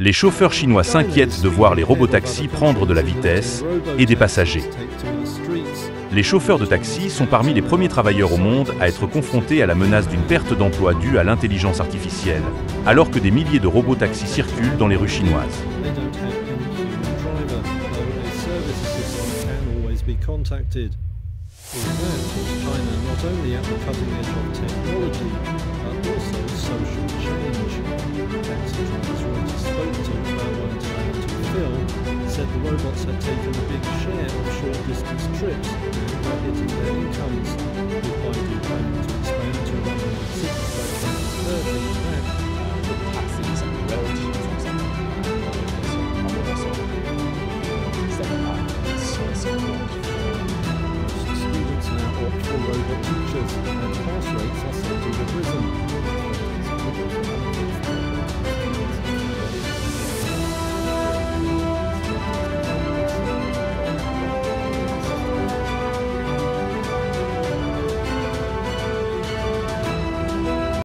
Les chauffeurs chinois s'inquiètent de voir les robotaxis prendre de la vitesse et des passagers. Les chauffeurs de taxi sont parmi les premiers travailleurs au monde à être confrontés à la menace d'une perte d'emploi due à l'intelligence artificielle, alors que des milliers de robotaxis circulent dans les rues chinoises.